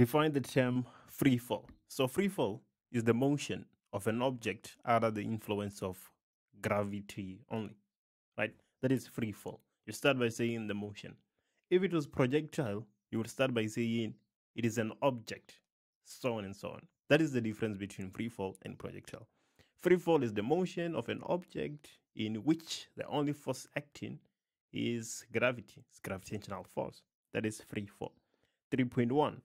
define the term free fall. So free fall is the motion of an object under the influence of gravity only, right? That is free fall. You start by saying the motion. If it was projectile, you would start by saying it is an object, so on and so on. That is the difference between free fall and projectile. Free fall is the motion of an object in which the only force acting is gravity. It's gravitational force. That is free fall. 3.1.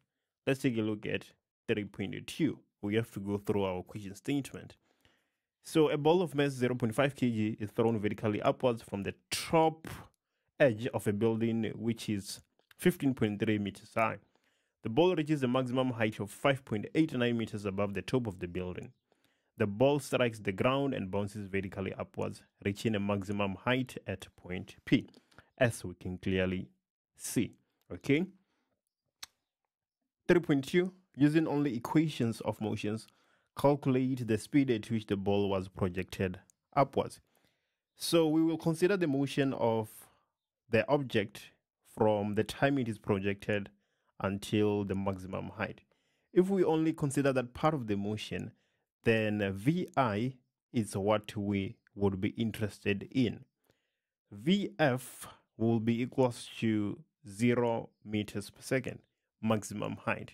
Let's take a look at 3.2. We have to go through our question statement. So a ball of mass 0.5 kg is thrown vertically upwards from the top edge of a building which is 15.3 meters high. The ball reaches a maximum height of 5.89 meters above the top of the building. The ball strikes the ground and bounces vertically upwards, reaching a maximum height at point P, as we can clearly see. Okay. 3.2. Using only equations of motions, calculate the speed at which the ball was projected upwards. So we will consider the motion of the object from the time it is projected until the maximum height. If we only consider that part of the motion, then VI is what we would be interested in. VF will be equals to 0 meters per second, maximum height.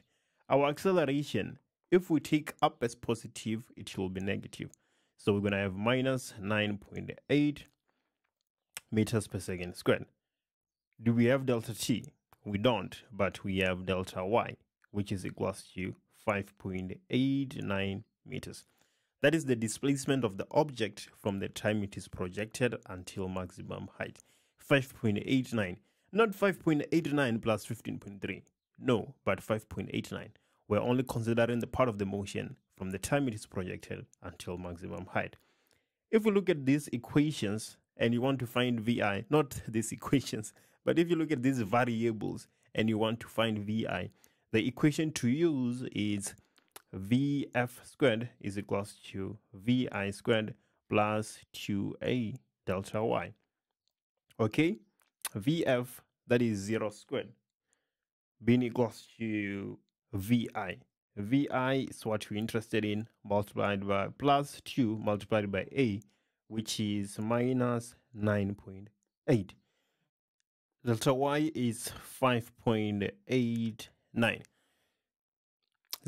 Our acceleration, if we take up as positive, it will be negative. So we're going to have minus 9.8 meters per second squared. Do we have delta t? We don't, but we have delta y, which is equals to 5.89 meters. That is the displacement of the object from the time it is projected until maximum height. 5.89. Not 5.89 plus 15.3. No, but 5.89. We're only considering the part of the motion from the time it is projected until maximum height. If we look at these equations and you want to find VI, not these equations, but if you look at these variables and you want to find VI, the equation to use is VF squared is equals to VI squared plus 2A delta Y. Okay, VF, that is 0 squared, being equals to VI. VI is what we're interested in, multiplied by plus 2 multiplied by A, which is minus 9.8. Delta Y is 5.89.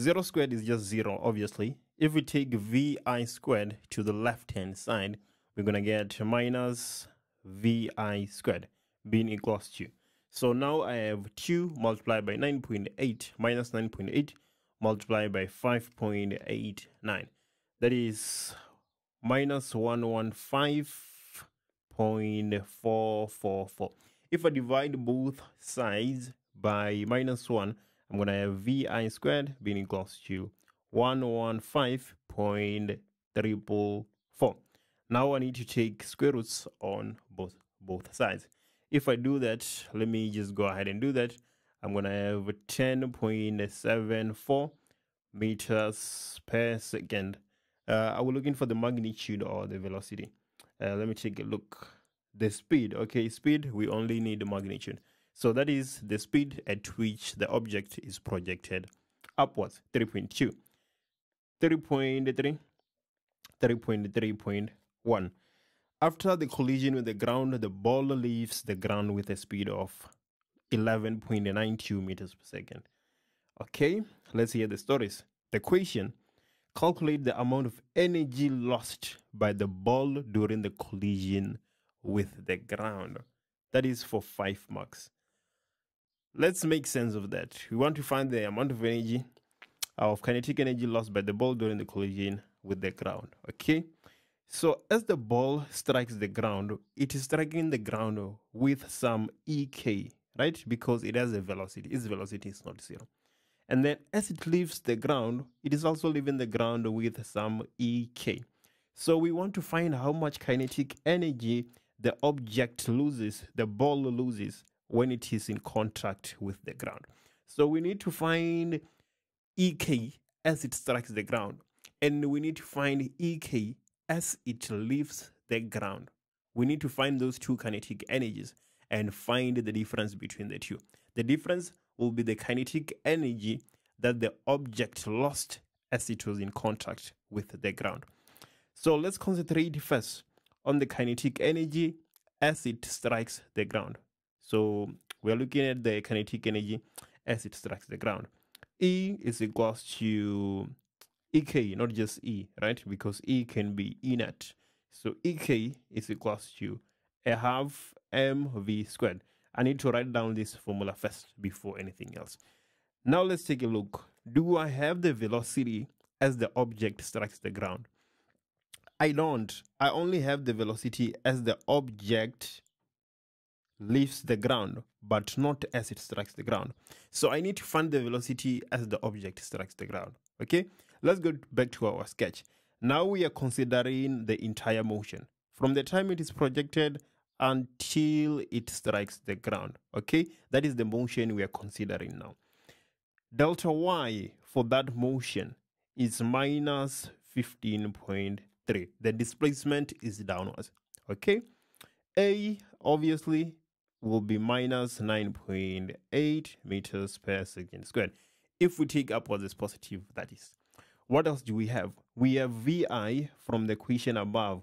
0 squared is just 0, obviously. If we take VI squared to the left-hand side, we're going to get minus VI squared, being equals to. So now I have 2 multiplied by 9.8, minus 9.8, multiplied by 5.89. That is minus 115.444. If I divide both sides by minus 1, I'm going to have VI squared being equals to 115.344. Now I need to take square roots on both sides. If I do that, let me just go ahead and do that. I'm going to have 10.74 meters per second. I was looking for the magnitude or the velocity. Let me take a look. The speed, okay, speed, we only need the magnitude. So that is the speed at which the object is projected upwards, 3.2. 3.3, 3.3.1. After the collision with the ground, the ball leaves the ground with a speed of 11.92 meters per second. Okay, let's hear the stories. The question, calculate the amount of energy lost by the ball during the collision with the ground. That is for 5 marks. Let's make sense of that. We want to find the amount of energy, of kinetic energy lost by the ball during the collision with the ground. Okay, so as the ball strikes the ground, it is striking the ground with some ek, right? Because it has a velocity. Its velocity is not 0. And then as it leaves the ground, it is also leaving the ground with some ek. So we want to find how much kinetic energy the object loses, the ball loses, when it is in contact with the ground. So we need to find Ek as it strikes the ground. And we need to find Ek as it leaves the ground. We need to find those two kinetic energies and find the difference between the two. The difference will be the kinetic energy that the object lost as it was in contact with the ground. So let's concentrate first on the kinetic energy as it strikes the ground. So we're looking at the kinetic energy as it strikes the ground. E is equals to Ek, not just E, right? Because E can be inert. So Ek is equals to 1/2 mv squared. I need to write down this formula first before anything else. Now let's take a look. Do I have the velocity as the object strikes the ground? I don't. I only have the velocity as the object leaves the ground, but not as it strikes the ground. So I need to find the velocity as the object strikes the ground. Okay, let's go back to our sketch. Now we are considering the entire motion from the time it is projected until it strikes the ground. Okay, that is the motion we are considering now. Delta y for that motion is minus 15.3. The displacement is downwards. Okay, A obviously will be minus 9.8 meters per second squared. If we take upwards as positive, that is. What else do we have? We have VI from the equation above.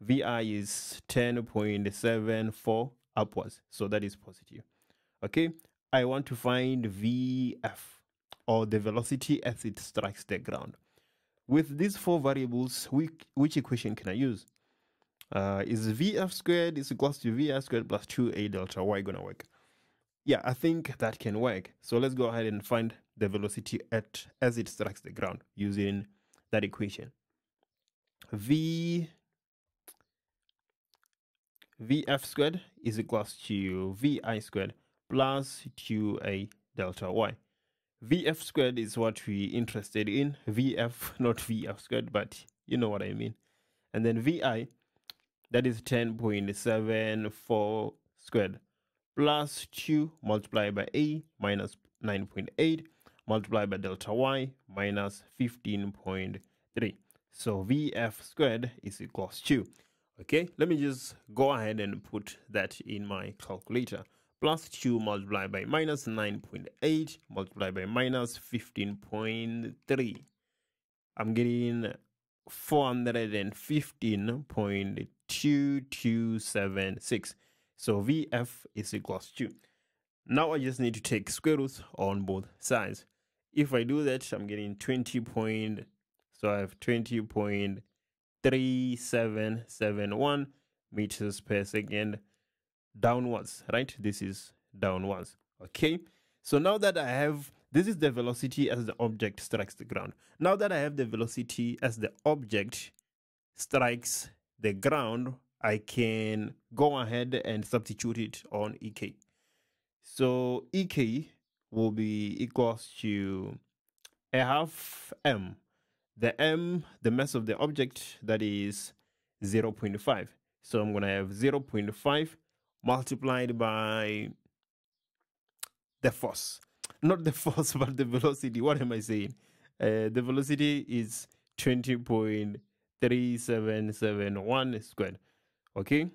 VI is 10.74 upwards, so that is positive. Okay, I want to find VF, or the velocity as it strikes the ground. With these four variables, which equation can I use? Is VF squared is equals to VI squared plus 2A delta y gonna work? Yeah, I think that can work. So let's go ahead and find the velocity as it strikes the ground using that equation. VF squared is equals to VI squared plus 2A delta y. VF squared is what we're interested in. VF, not VF squared, but you know what I mean. And then VI, that is 10.74 squared plus 2 multiplied by A minus 9.8 multiplied by delta y minus 15.3. So VF squared is equals to, okay, let me just go ahead and put that in my calculator. Plus 2 multiplied by minus 9.8 multiplied by minus 15.3. I'm getting 415.2276. So VF is equals to. Now I just need to take square roots on both sides. If I do that, I'm getting 20.3771 meters per second downwards, right? This is downwards. Okay, so now that I have, this is the velocity as the object strikes the ground. Now that I have the velocity as the object strikes the ground, I can go ahead and substitute it on Ek. So Ek will be equals to 1/2 m. The m, the mass of the object, that is 0.5. So I'm going to have 0.5 multiplied by the force. Not the force, but the velocity. What am I saying? The velocity is 20.3771 squared. Okay,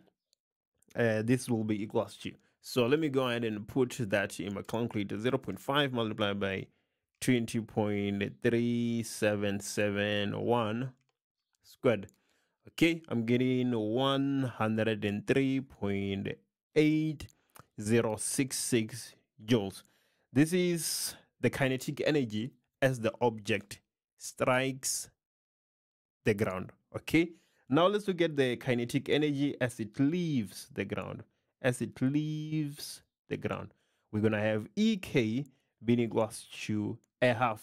this will be equals to. So let me go ahead and put that in my calculator. 0.5 multiplied by 20.3771 squared. Okay, I'm getting 103.8066 joules. This is the kinetic energy as the object strikes the ground. Okay, now let's look at the kinetic energy as it leaves the ground. As it leaves the ground, we're going to have Ek being equals to 1/2.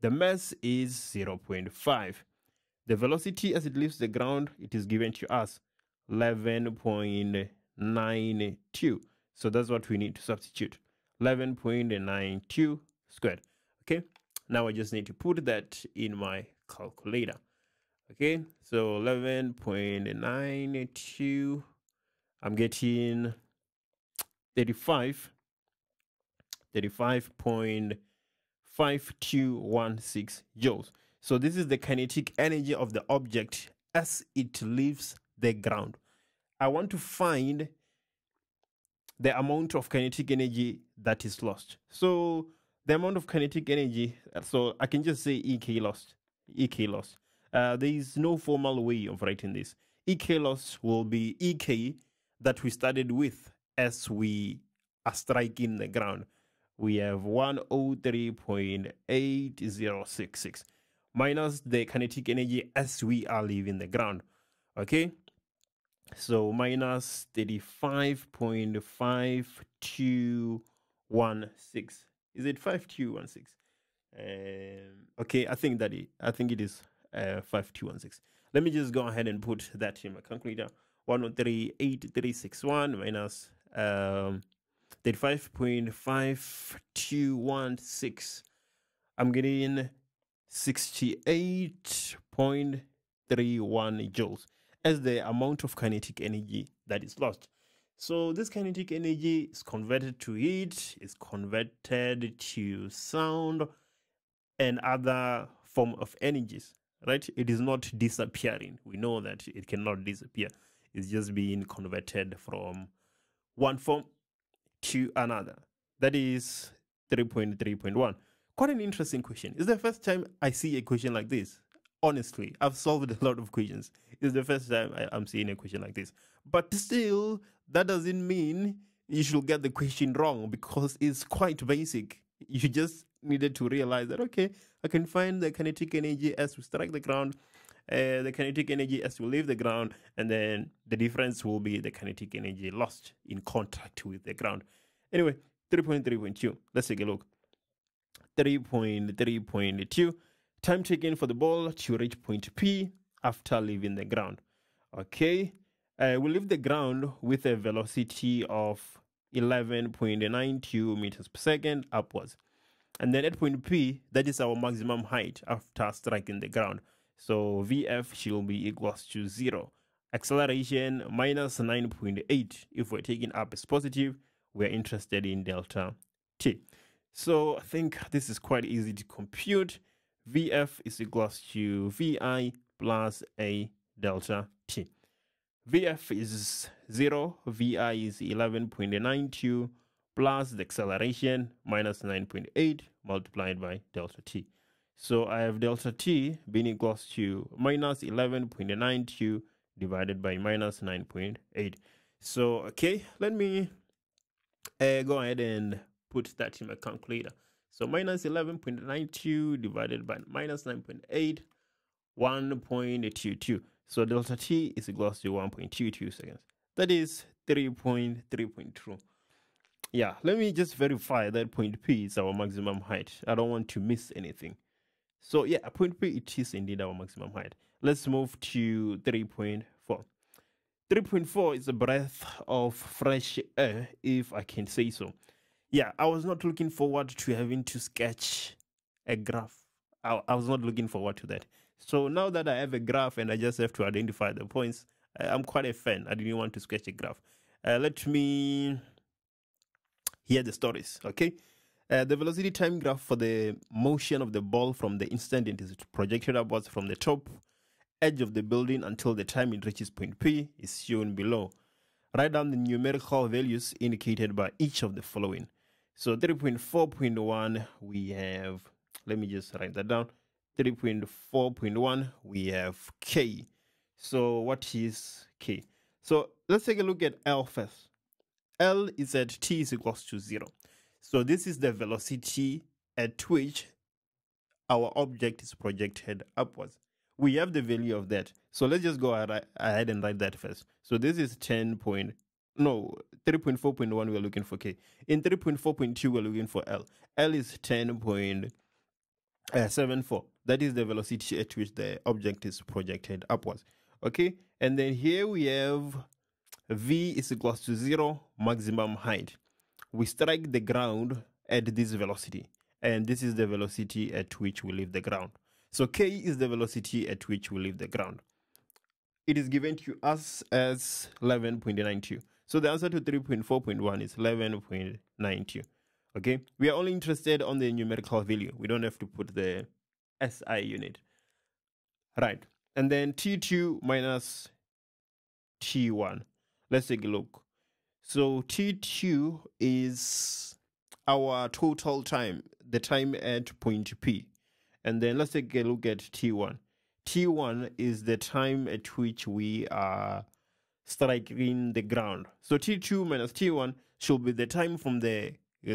The mass is 0.5. The velocity as it leaves the ground, it is given to us 11.92. So that's what we need to substitute. 11.92 squared. Okay, now I just need to put that in my calculator. Okay, so 11.92, I'm getting 35.5216 joules. So this is the kinetic energy of the object as it leaves the ground. I want to find the amount of kinetic energy that is lost. So the amount of kinetic energy, so I can just say EK loss. There is no formal way of writing this. EK loss will be EK that we started with as we are striking the ground. We have 103.8066 minus the kinetic energy as we are leaving the ground. Okay, so minus 35.5216. Is it 5216? Okay, I think it is 5216. Let me just go ahead and put that in my calculator. 103.8361 minus 35.5216. I'm getting 68.31 joules as the amount of kinetic energy that is lost. So this kinetic energy is converted to heat, is converted to sound and other form of energies, right? It is not disappearing. We know that it cannot disappear. It's just being converted from one form to another. That is 3.3.1. Quite an interesting question. It's the first time I see a question like this. Honestly, I've solved a lot of questions. It's the first time I'm seeing a question like this. But still, that doesn't mean you should get the question wrong, because it's quite basic. You just needed to realize that, okay, I can find the kinetic energy as we strike the ground, the kinetic energy as we leave the ground, and then the difference will be the kinetic energy lost in contact with the ground. Anyway, 3.3.2. Let's take a look. 3.3.2. Time taken for the ball to reach point P after leaving the ground. Okay. We leave the ground with a velocity of 11.92 meters per second upwards. And then at point P, that is our maximum height after striking the ground. So VF should be equals to 0. Acceleration minus 9.8. If we're taking up as positive, we're interested in delta T. So I think this is quite easy to compute. VF is equals to VI plus A delta T. VF is 0, VI is 11.92 plus the acceleration minus 9.8 multiplied by delta T. So I have delta T being equals to minus 11.92 divided by minus 9.8. So, okay, let me go ahead and put that in my calculator. So minus 11.92 divided by minus 9.8, 1.22. So delta T is equals to 1.22 seconds. That is 3.3.2. Yeah, let me just verify that point P is our maximum height. I don't want to miss anything. So yeah, point P, it is indeed our maximum height. Let's move to 3.4. 3.4 is a breath of fresh air, if I can say so. Yeah, I was not looking forward to having to sketch a graph. I was not looking forward to that. So now that I have a graph and I just have to identify the points, I'm quite a fan. I didn't want to sketch a graph. Let me hear the stories, okay? The velocity time graph for the motion of the ball from the instant it is projected upwards from the top edge of the building until the time it reaches point P is shown below. Write down the numerical values indicated by each of the following. So 3.4.1, we have, let me just write that down. 3.4.1, we have K. So what is K? So let's take a look at L first. L is at T is equals to 0. So this is the velocity at which our object is projected upwards. We have the value of that. So let's just go ahead and write that first. So this is 3.4.1, we're looking for K. In 3.4.2, we're looking for L. L is 10.74. That is the velocity at which the object is projected upwards. Okay, and then here we have V is equals to 0, maximum height. We strike the ground at this velocity, and this is the velocity at which we leave the ground. So K is the velocity at which we leave the ground. It is given to us as 11.92. So the answer to 3.4.1 is 11.92. Okay, we are only interested on the numerical value. We don't have to put the SI unit. Right, and then T2 minus T1. Let's take a look. So T2 is our total time. the time at point P. And then let's take a look at T1. T1 is the time at which we are striking the ground. So T2 minus T1 should be the time from the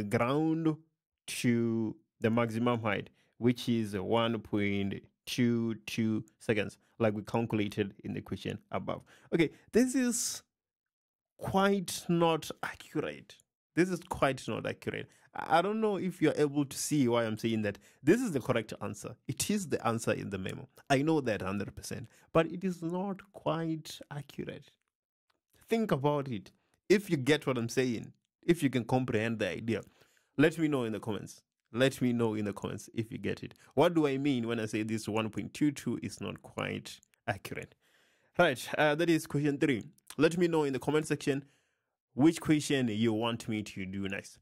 ground to the maximum height, which is 1.22 seconds, like we calculated in the question above. Okay, this is quite not accurate. This is quite not accurate. I don't know if you're able to see why I'm saying that. This is the correct answer. It is the answer in the memo. I know that 100%, but it is not quite accurate. Think about it. If you get what I'm saying, if you can comprehend the idea, let me know in the comments. Let me know in the comments if you get it. What do I mean when I say this 1.22 is not quite accurate? Right, that is question 3. Let me know in the comment section which question you want me to do next.